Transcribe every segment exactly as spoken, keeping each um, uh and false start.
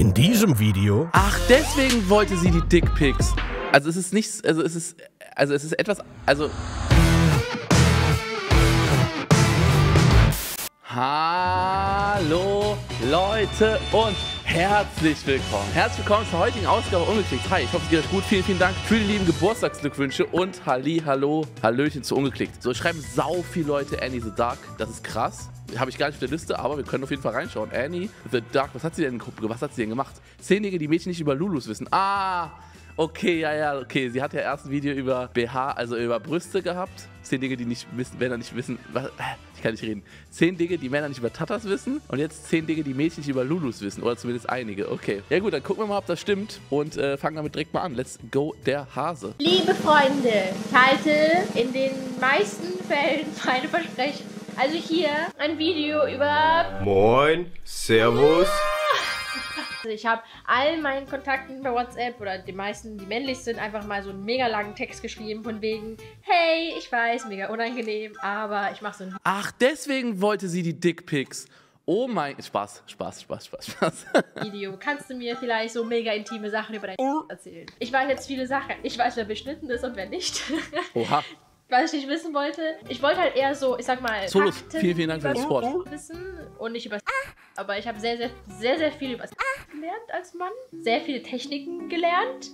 In diesem Video? Ach, deswegen wollte sie die Dickpics. Also es ist nichts, also es ist, also es ist etwas, also... Hallo Leute und herzlich willkommen. Herzlich willkommen zur heutigen Ausgabe Ungeklickt. Hi, ich hoffe, es geht euch gut. Vielen, vielen Dank für die lieben Geburtstagsglückwünsche und Halli, hallo, Hallöchen zu Ungeklickt. So, schreiben sau viele Leute Anni the Duck. Das ist krass. Habe ich gar nicht auf der Liste, aber wir können auf jeden Fall reinschauen. Anni the Duck, was hat sie denn in der Gruppe, was hat sie denn gemacht? Zehn Dinge, die Mädchen nicht über Lulus wissen. Ah, okay, ja, ja, okay. Sie hat ja erst ein Video über B H, also über Brüste gehabt. Zehn Dinge, die nicht wissen, Männer nicht wissen. Was? Ich kann nicht reden. Zehn Dinge, die Männer nicht über Tatas wissen. Und jetzt zehn Dinge, die Mädchen nicht über Lulus wissen. Oder zumindest einige. Okay. Ja gut, dann gucken wir mal, ob das stimmt. Und äh, fangen damit direkt mal an. Let's go, der Hase. Liebe Freunde, ich halte in den meisten Fällen meine Versprechen. Also hier ein Video über... Moin, Servus. Also ich habe all meinen Kontakten bei WhatsApp oder den meisten, die männlich sind, einfach mal so einen mega langen Text geschrieben von wegen, hey, ich weiß, mega unangenehm, aber ich mache so einen... Ach, deswegen wollte sie die Dickpics. Oh mein... Spaß, Spaß, Spaß, Spaß, Spaß. Video, kannst du mir vielleicht so mega intime Sachen über dein oh. erzählen? Ich weiß jetzt viele Sachen. Ich weiß, wer beschnitten ist und wer nicht. Oha. Was ich nicht wissen wollte. Ich wollte halt eher so, ich sag mal, Solus, Fakten vielen, vielen Dank für das Wort. Wissen und nicht über ah. Aber ich habe sehr, sehr, sehr, sehr viel über ah. gelernt als Mann. Sehr viele Techniken gelernt.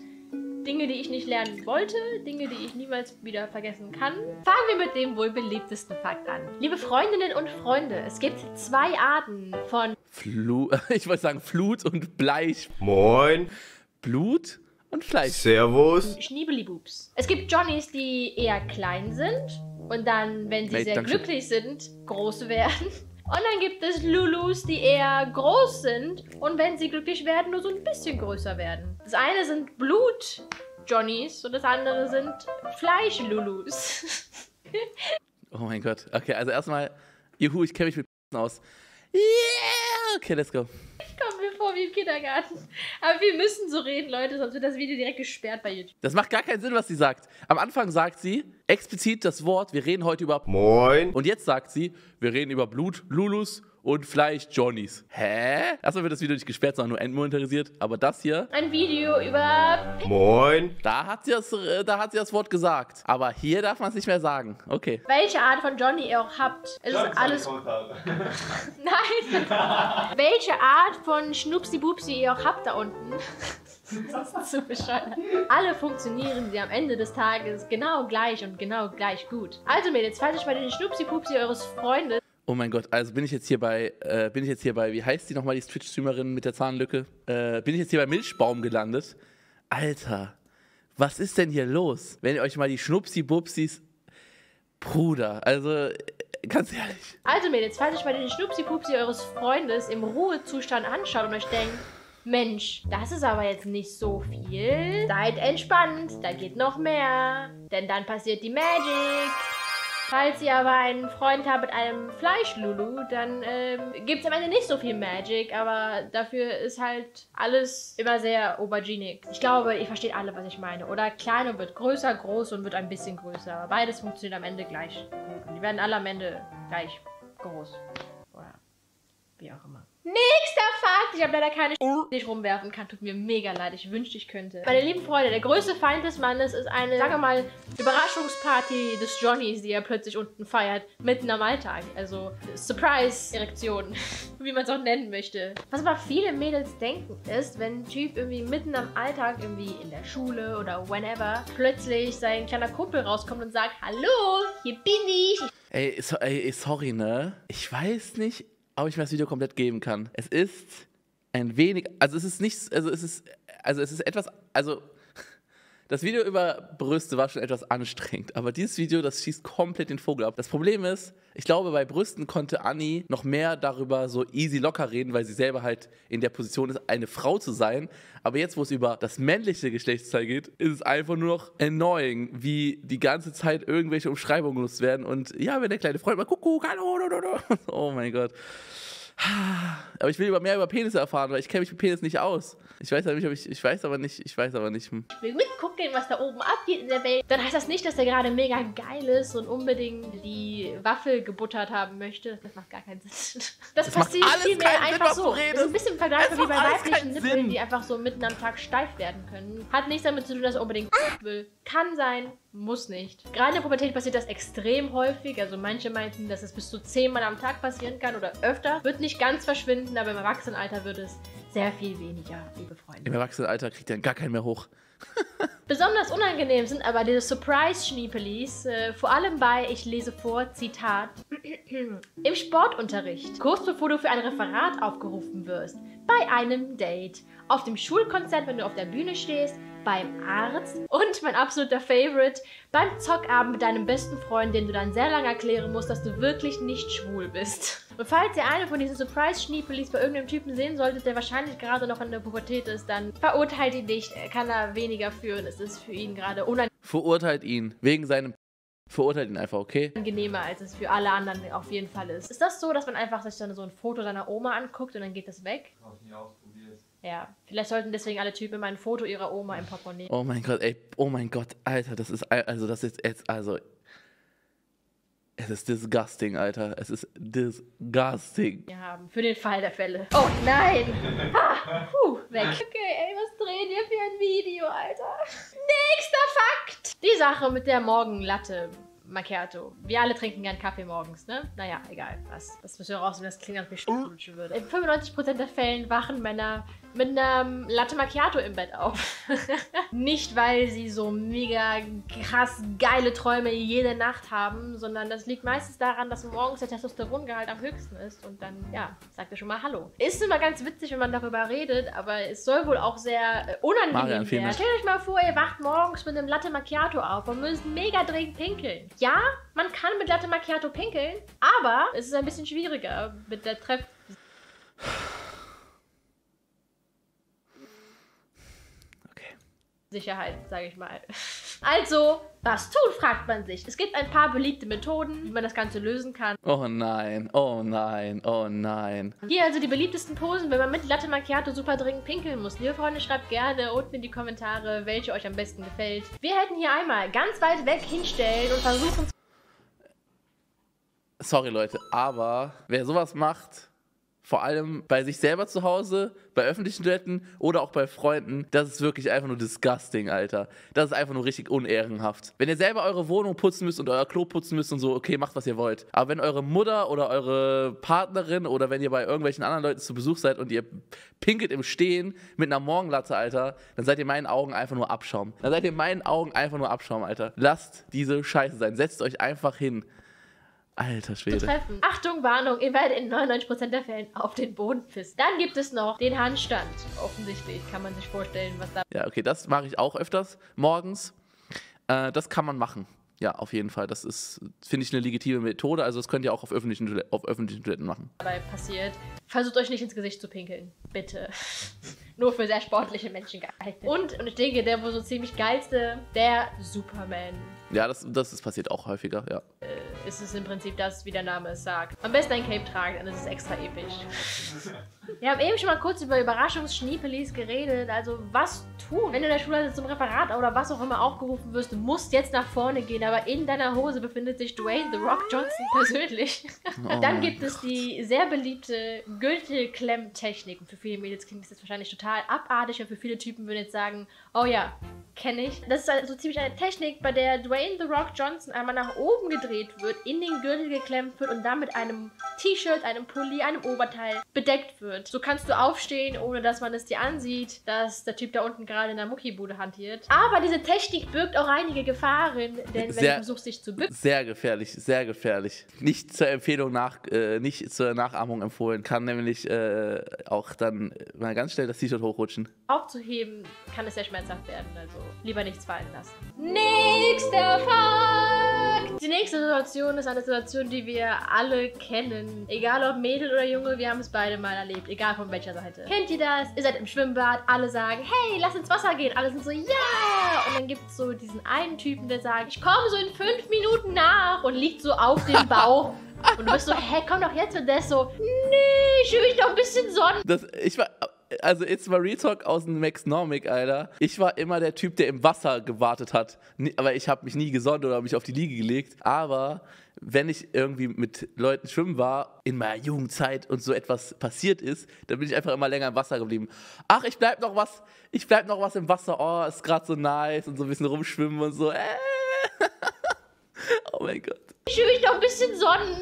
Dinge, die ich nicht lernen wollte. Dinge, die ich niemals wieder vergessen kann. Fangen wir mit dem wohl beliebtesten Fakt an. Liebe Freundinnen und Freunde, es gibt zwei Arten von... Flu ich wollte sagen Flut und Bleich. Moin. Blut? Und Fleisch. Servus. Schniebelie-Boobs. Es gibt Johnnies, die eher klein sind und dann, wenn sie Mate, sehr Dankeschön. glücklich sind, groß werden. Und dann gibt es Lulus, die eher groß sind und wenn sie glücklich werden, nur so ein bisschen größer werden. Das eine sind Blut-Johnnies und das andere sind Fleisch-Lulus. Oh mein Gott. Okay, also erstmal, juhu, ich kenne mich mit aus. Yeah! Okay, let's go. Wie im Kindergarten. Aber wir müssen so reden, Leute, sonst wird das Video direkt gesperrt bei YouTube. Das macht gar keinen Sinn, was sie sagt. Am Anfang sagt sie explizit das Wort, wir reden heute über Moin. Und jetzt sagt sie, wir reden über Blut, Lulus und Fleisch, Johnnies. Hä? Erstmal wird das Video nicht gesperrt, sondern nur entmonetarisiert. Aber das hier... Ein Video über... Moin. Da hat sie das, äh, da hat sie das Wort gesagt. Aber hier darf man es nicht mehr sagen. Okay. Welche Art von Johnny ihr auch habt, es ist alles... Nein. Welche Art von Schnupsi-Bupsi ihr auch habt da unten. Das ist so bescheuert. Alle funktionieren sie am Ende des Tages genau gleich und genau gleich gut. Also Mädels, falls euch mal den Schnupsi-Pupsi eures Freundes... Oh mein Gott, also bin ich jetzt hier bei, äh, bin ich jetzt hier bei, wie heißt die nochmal, die Twitch-Streamerin mit der Zahnlücke? Äh, bin ich jetzt hier bei Milchbaum gelandet? Alter, was ist denn hier los? Wenn ihr euch mal die Schnupsi-Bupsis... Bruder, also... Ganz ehrlich. Also Mädels, falls euch mal den Schnupsi-Pupsi eures Freundes im Ruhezustand anschaut und euch denkt, Mensch, das ist aber jetzt nicht so viel. Seid entspannt, da geht noch mehr. Denn dann passiert die Magic. Falls ihr aber einen Freund habt mit einem Fleischlulu, dann ähm, gibt es am Ende nicht so viel Magic, aber dafür ist halt alles immer sehr auberginig. Ich glaube, ihr versteht alle, was ich meine. Oder klein und wird größer, groß und wird ein bisschen größer. Beides funktioniert am Ende gleich. Die werden alle am Ende gleich groß. Oder wie auch immer. Nächster Fakt! Ich habe leider keine Sch***, die ich rumwerfen kann. Tut mir mega leid. Ich wünschte, ich könnte. Meine lieben Freunde, der größte Feind des Mannes ist eine, sagen wir mal, Überraschungsparty des Johnnys, die er plötzlich unten feiert. Mitten am Alltag. Also, Surprise-Erektion. Wie man es auch nennen möchte. Was aber viele Mädels denken ist, wenn ein Typ irgendwie mitten am Alltag, irgendwie in der Schule oder whenever, plötzlich sein kleiner Kumpel rauskommt und sagt, hallo, hier bin ich. Ey, so, ey sorry, ne? Ich weiß nicht, ob ich mir das Video komplett geben kann. Es ist ein wenig, also es ist nichts, also es ist, also es ist etwas, also das Video über Brüste war schon etwas anstrengend, aber dieses Video, das schießt komplett den Vogel ab. Das Problem ist, ich glaube, bei Brüsten konnte Anni noch mehr darüber so easy locker reden, weil sie selber halt in der Position ist, eine Frau zu sein. Aber jetzt, wo es über das männliche Geschlechtsteil geht, ist es einfach nur noch annoying, wie die ganze Zeit irgendwelche Umschreibungen genutzt werden. Und ja, wenn der kleine Freund mal Kuckuck, hallo, hallo, hallo. Oh mein Gott. Aber ich will über mehr über Penisse erfahren, weil ich kenne mich mit Penis nicht aus. Ich weiß aber nicht, ob ich, ich weiß aber nicht, ich weiß aber nicht. Hm. Wir mitgucken, was da oben abgeht in der Welt. Dann heißt das nicht, dass der gerade mega geil ist und unbedingt die Waffel gebuttert haben möchte. Das macht gar keinen Sinn. Das, das passiert viel mehr einfach Sinn, so. Das ist ein bisschen vergleichbar wie bei weiblichen Nippeln, die einfach so mitten am Tag steif werden können. Hat nichts damit zu tun, dass er unbedingt will. Kann sein, muss nicht. Gerade in der Pubertät passiert das extrem häufig. Also manche meinten, dass es bis zu zehnmal am Tag passieren kann oder öfter. Wird nicht ganz verschwinden, aber im Erwachsenenalter wird es sehr viel weniger, liebe Freunde. Im Erwachsenenalter kriegt ihr gar keinen mehr hoch. Besonders unangenehm sind aber diese Surprise-Schniepelis, äh, vor allem bei, ich lese vor, Zitat, im Sportunterricht, kurz bevor du für ein Referat aufgerufen wirst, bei einem Date, auf dem Schulkonzert, wenn du auf der Bühne stehst, beim Arzt und mein absoluter Favorite, beim Zockabend mit deinem besten Freund, den du dann sehr lange erklären musst, dass du wirklich nicht schwul bist. Und falls ihr eine von diesen Surprise-Schniepelis bei irgendeinem Typen sehen solltet, der wahrscheinlich gerade noch in der Pubertät ist, dann verurteilt ihn nicht, er kann da weniger führen, es ist für ihn gerade unangenehm. Verurteilt ihn, wegen seinem Verurteilt ihn einfach, okay? Angenehmer, als es für alle anderen auf jeden Fall ist. Ist das so, dass man einfach sich dann so ein Foto seiner Oma anguckt und dann geht das weg? Ich hab's nie ausprobiert. Ja, vielleicht sollten deswegen alle Typen mal ein Foto ihrer Oma im Portemonnaie. Oh mein Gott, ey, oh mein Gott, Alter, das ist, also das ist jetzt, also, es ist disgusting, Alter, es ist disgusting. Wir haben, für den Fall der Fälle. Oh nein! Ha, puh, weg. Okay, ey, was drehen wir für ein Video, Alter? Nächster Fakt! Die Sache mit der Morgenlatte. Macchiato. Wir alle trinken gern Kaffee morgens, ne? Naja, egal. Was? Das müssen wir rausnehmen, das klingt, als wenn ich schwulen würde. In fünfundneunzig Prozent der Fällen wachen Männer mit einer Latte Macchiato im Bett auf. Nicht, weil sie so mega krass geile Träume jede Nacht haben, sondern das liegt meistens daran, dass morgens der Testosterongehalt am höchsten ist und dann, ja, sagt er schon mal Hallo. Ist immer ganz witzig, wenn man darüber redet, aber es soll wohl auch sehr äh, unangenehm Marian, werden. Stellt euch mal vor, ihr wacht morgens mit einem Latte Macchiato auf und müsst mega dringend pinkeln. Ja, man kann mit Latte Macchiato pinkeln, aber es ist ein bisschen schwieriger mit der Treff... Okay. Sicherheit, sage ich mal. Also, was tun, fragt man sich. Es gibt ein paar beliebte Methoden, wie man das Ganze lösen kann. Oh nein, oh nein, oh nein. Hier also die beliebtesten Posen, wenn man mit Latte Macchiato super dringend pinkeln muss. Liebe Freunde, schreibt gerne unten in die Kommentare, welche euch am besten gefällt. Wir hätten hier einmal ganz weit weg hinstellen und versuchen... Sorry Leute, aber wer sowas macht... Vor allem bei sich selber zu Hause, bei öffentlichen Toiletten oder auch bei Freunden. Das ist wirklich einfach nur disgusting, Alter. Das ist einfach nur richtig unehrenhaft. Wenn ihr selber eure Wohnung putzen müsst und euer Klo putzen müsst und so, okay, macht, was ihr wollt. Aber wenn eure Mutter oder eure Partnerin oder wenn ihr bei irgendwelchen anderen Leuten zu Besuch seid und ihr pinkelt im Stehen mit einer Morgenlatte, Alter, dann seid ihr in meinen Augen einfach nur Abschaum. Dann seid ihr in meinen Augen einfach nur Abschaum, Alter. Lasst diese Scheiße sein. Setzt euch einfach hin. Alter Schwede. Achtung, Warnung, ihr werdet in neunundneunzig Prozent der Fällen auf den Boden pissen. Dann gibt es noch den Handstand. Offensichtlich kann man sich vorstellen, was da... Ja, okay, das mache ich auch öfters morgens. Äh, das kann man machen. Ja, auf jeden Fall. Das ist, finde ich, eine legitime Methode. Also das könnt ihr auch auf öffentlichen, auf öffentlichen Toiletten machen. Dabei passiert, versucht euch nicht ins Gesicht zu pinkeln. Bitte. Nur für sehr sportliche Menschen geeignet. Und, und ich denke, der wohl so ziemlich geilste, der Superman. Ja, das, das ist passiert auch häufiger, ja. Äh, ist es im Prinzip das, wie der Name es sagt. Am besten ein Cape tragen, dann ist es extra episch. Wir haben eben schon mal kurz über Überraschungsschniepelis geredet. Also was tun, wenn du in der Schule zum Referat oder was auch immer aufgerufen wirst, du musst jetzt nach vorne gehen, aber in deiner Hose befindet sich Dwayne The Rock Johnson persönlich. Oh dann gibt es die sehr beliebte Gürtelklemmtechnik. Und für viele Mädels klingt das jetzt wahrscheinlich total abartig und für viele Typen würden jetzt sagen, oh ja, kenne ich. Das ist so also ziemlich eine Technik, bei der Dwayne The Rock Johnson einmal nach oben gedreht wird, in den Gürtel geklemmt wird und dann mit einem T-Shirt, einem Pulli, einem Oberteil bedeckt wird. So kannst du aufstehen, ohne dass man es dir ansieht, dass der Typ da unten gerade in der Muckibude hantiert. Aber diese Technik birgt auch einige Gefahren, denn sehr, wenn du versuchst, dich zu bücken... Sehr gefährlich, sehr gefährlich. Nicht zur Empfehlung nach, äh, nicht zur Nachahmung empfohlen. Kann nämlich äh, auch dann mal ganz schnell das T-Shirt hochrutschen. Aufzuheben kann es sehr schmerzhaft werden, also lieber nichts fallen lassen. Nächster Fakt! Die nächste Situation ist eine Situation, die wir alle kennen. Egal ob Mädel oder Junge, wir haben es beide mal erlebt. Egal von welcher Seite. Kennt ihr das? Ihr seid im Schwimmbad, alle sagen, hey, lass ins Wasser gehen. Alle sind so, ja! Yeah! Und dann gibt es so diesen einen Typen, der sagt, ich komme so in fünf Minuten nach und liegt so auf dem Bauch. Und du bist so, hä, komm doch jetzt mit das so, nee, ich will doch ein bisschen Sonne. Das, ich war, also jetzt mal Real Talk aus dem Max Normic, Alter. Ich war immer der Typ, der im Wasser gewartet hat. Aber ich habe mich nie gesonnt oder mich auf die Liege gelegt. Aber wenn ich irgendwie mit Leuten schwimmen war, in meiner Jugendzeit und so etwas passiert ist, dann bin ich einfach immer länger im Wasser geblieben. Ach, ich bleib noch was, ich bleib noch was im Wasser. Oh, ist gerade so nice und so ein bisschen rumschwimmen und so. Äh. Oh mein Gott. Ich will mich doch ein bisschen sonnen.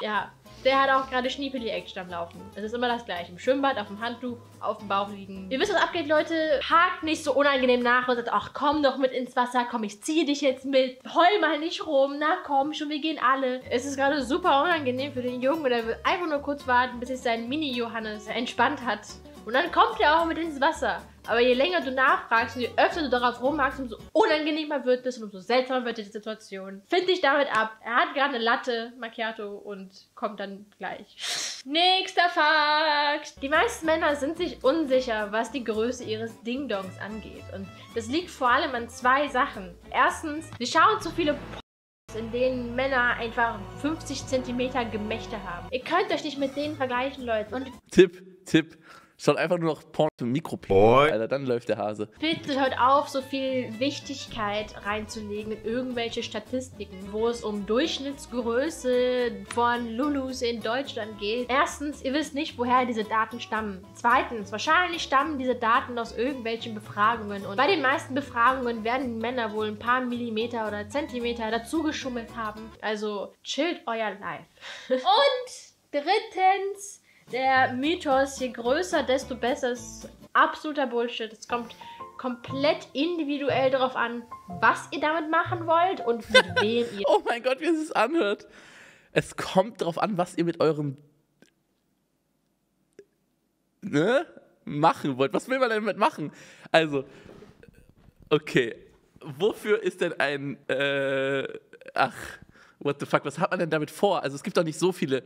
Ja, der hat auch gerade Schniepeli-Action am Laufen. Es ist immer das Gleiche. Im Schwimmbad, auf dem Handtuch, auf dem Bauch liegen. Ihr wisst, was abgeht, Leute. Hakt nicht so unangenehm nach und sagt, ach komm doch mit ins Wasser, komm, ich ziehe dich jetzt mit. Heul mal nicht rum, na komm schon, wir gehen alle. Es ist gerade super unangenehm für den Jungen, weil er will einfach nur kurz warten, bis sich sein Mini-Johannes entspannt hat. Und dann kommt er auch mit ins Wasser. Aber je länger du nachfragst und je öfter du darauf rummachst, umso unangenehmer wird es und umso seltsamer wird die Situation. Find dich damit ab. Er hat gerade eine Latte Macchiato und kommt dann gleich. Nächster Fakt. Die meisten Männer sind sich unsicher, was die Größe ihres Ding-Dongs angeht. Und das liegt vor allem an zwei Sachen. Erstens, sie schauen zu viele in denen Männer einfach fünfzig Zentimeter Gemächte haben. Ihr könnt euch nicht mit denen vergleichen, Leute. Und Tipp, Tipp. Schaut einfach nur noch Porn zum Mikroport, Alter, dann läuft der Hase. Bitte hört auf, so viel Wichtigkeit reinzulegen in irgendwelche Statistiken, wo es um Durchschnittsgröße von Lulus in Deutschland geht. Erstens, ihr wisst nicht, woher diese Daten stammen. Zweitens, wahrscheinlich stammen diese Daten aus irgendwelchen Befragungen. Und bei den meisten Befragungen werden Männer wohl ein paar Millimeter oder Zentimeter dazu geschummelt haben. Also, chillt euer Life. Und drittens... Der Mythos, je größer, desto besser, ist absoluter Bullshit. Es kommt komplett individuell darauf an, was ihr damit machen wollt und mit wem ihr... Oh mein Gott, wie es sich anhört. Es kommt darauf an, was ihr mit eurem... Ne? Machen wollt. Was will man denn damit machen? Also, okay. Wofür ist denn ein... Äh, ach, what the fuck, was hat man denn damit vor? Also es gibt doch nicht so viele...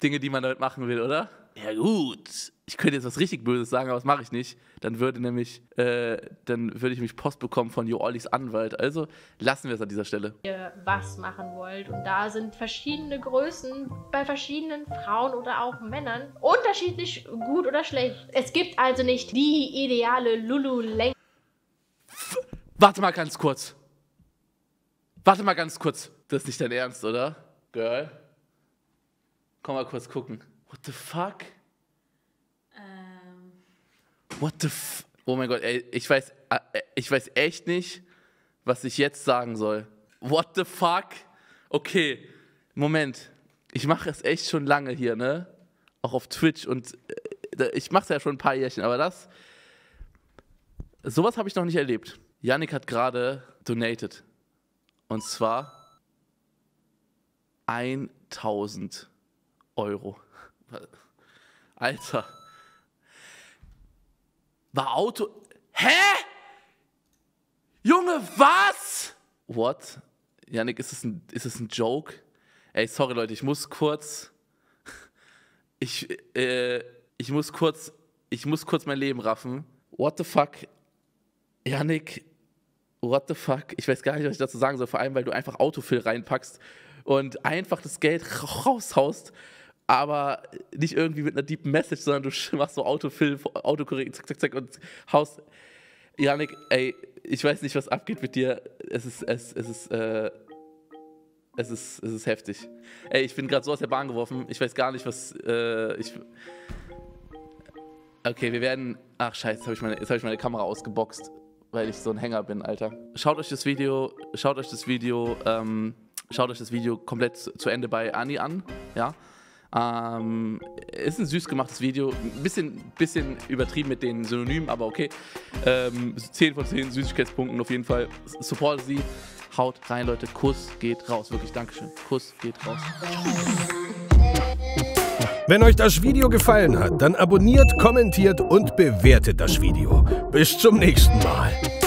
Dinge, die man damit machen will, oder? Ja gut, ich könnte jetzt was richtig Böses sagen, aber das mache ich nicht. Dann würde nämlich, äh, dann würde ich mich Post bekommen von Jo Ollis Anwalt. Also lassen wir es an dieser Stelle. Ihr was machen wollt und da sind verschiedene Größen bei verschiedenen Frauen oder auch Männern unterschiedlich gut oder schlecht. Es gibt also nicht die ideale Lulu-Länge. Warte mal ganz kurz. Warte mal ganz kurz. Das ist nicht dein Ernst, oder? Girl. Komm mal kurz gucken. What the fuck? Ähm. What the f... Oh mein Gott, ey, ich weiß, ich weiß echt nicht, was ich jetzt sagen soll. What the fuck? Okay, Moment. Ich mache es echt schon lange hier, ne? Auch auf Twitch und ich mache es ja schon ein paar Jährchen, aber das... Sowas habe ich noch nicht erlebt. Yannick hat gerade donated. Und zwar... tausend Euro. Alter. War Auto... Hä? Junge, was? What? Yannick, ist es ein, ist es ein Joke? Ey, sorry Leute, ich muss kurz... Ich, äh, ich muss kurz... Ich muss kurz mein Leben raffen. What the fuck? Yannick, what the fuck? Ich weiß gar nicht, was ich dazu sagen soll, vor allem, weil du einfach Autofill reinpackst und einfach das Geld raushaust, aber nicht irgendwie mit einer deepen Message, sondern du machst so Autofill, Autokorrekt, zack, zack, zack und haust. Yannick, ey, ich weiß nicht, was abgeht mit dir. Es ist, es, es ist, äh, es ist, es ist heftig. Ey, ich bin gerade so aus der Bahn geworfen. Ich weiß gar nicht, was, äh, ich... Okay, wir werden... Ach, scheiße, jetzt habe ich meine, jetzt habe ich meine Kamera ausgeboxt, weil ich so ein Hänger bin, Alter. Schaut euch das Video, schaut euch das Video, ähm... Schaut euch das Video komplett zu Ende bei Anni an, ja. Ähm, ist ein süß gemachtes Video, ein bisschen, bisschen übertrieben mit den Synonymen, aber okay. Ähm, zehn von zehn Süßigkeitspunkten auf jeden Fall. Support sie, haut rein, Leute. Kuss geht raus, wirklich, Dankeschön. Kuss geht raus. Wenn euch das Video gefallen hat, dann abonniert, kommentiert und bewertet das Video. Bis zum nächsten Mal.